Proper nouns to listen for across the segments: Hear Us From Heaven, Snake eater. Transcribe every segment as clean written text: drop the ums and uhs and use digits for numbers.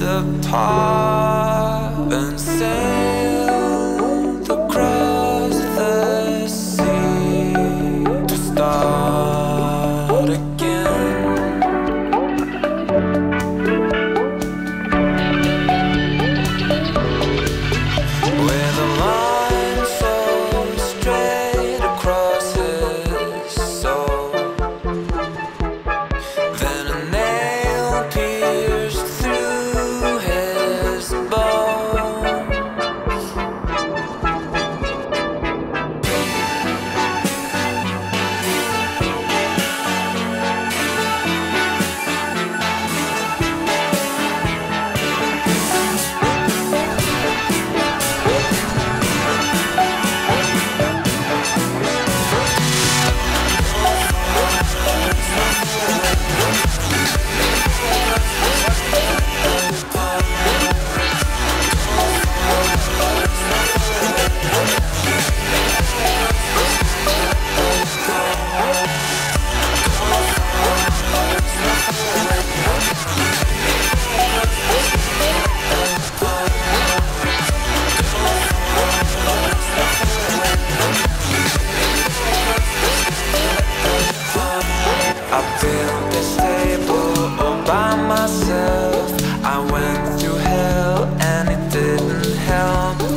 Apart and sailed across the sea to start again. With a line so straight across his soul, then a nail pierced through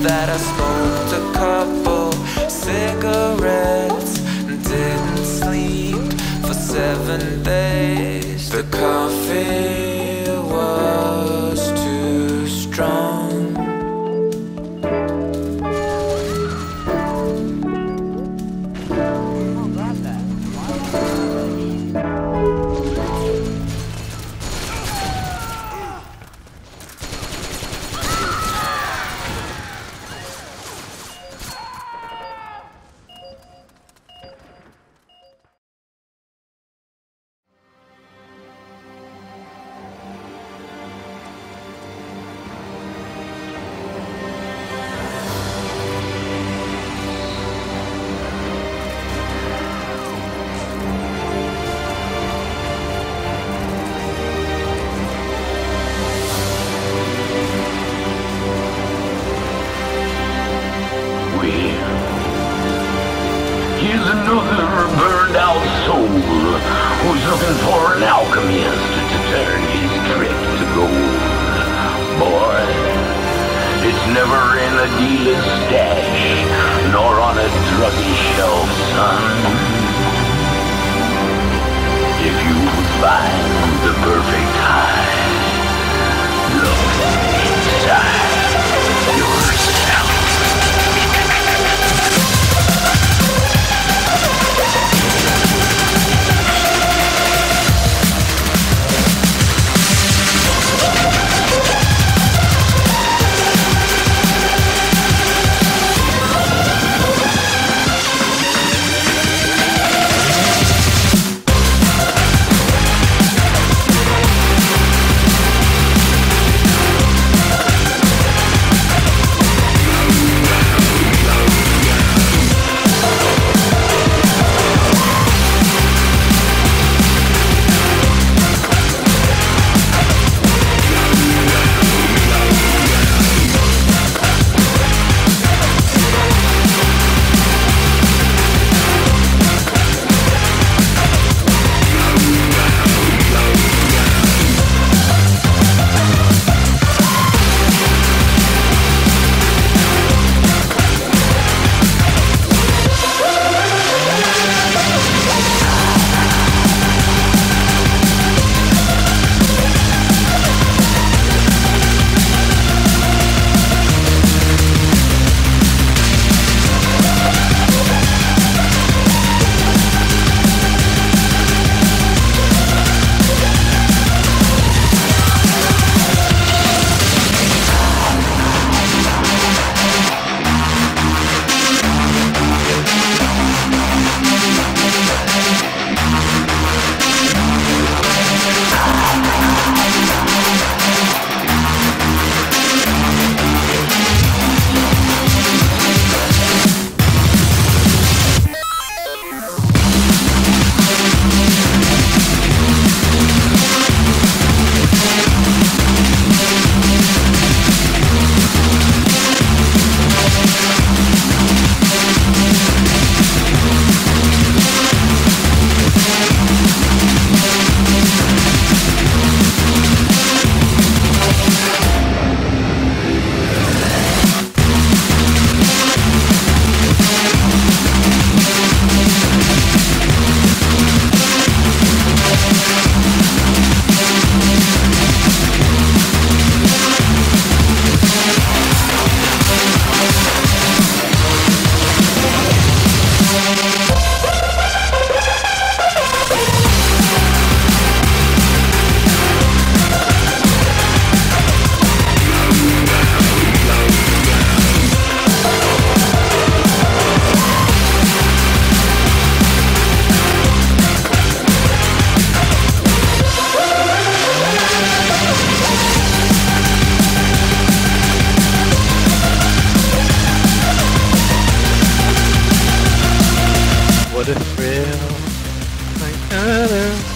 that I smoked a couple cigarettes and didn't sleep for 7 days. The coffee was too strong. Here's another burned-out soul who's looking for an alchemist to turn his trick to gold. Boy, it's never in a dealer's stash, nor on a druggy shelf, son. If you find the perfect high, look inside yourself.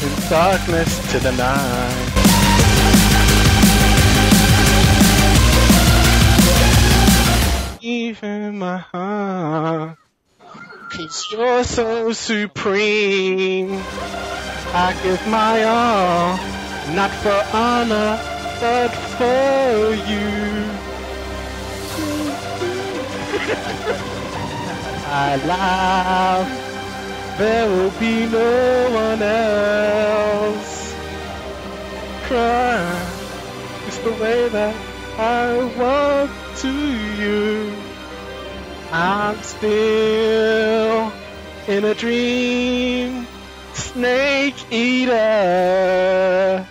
in darkness to the night. Even in my heart, 'cause you're so supreme. I give my all, not for honor, but for you. I love, there will be no one else. Cry is the way that I want to you. I'm still in a dream, Snake Eater.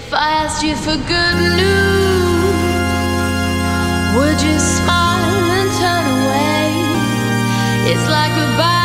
If I asked you for good news, would you smile and turn away? It's like a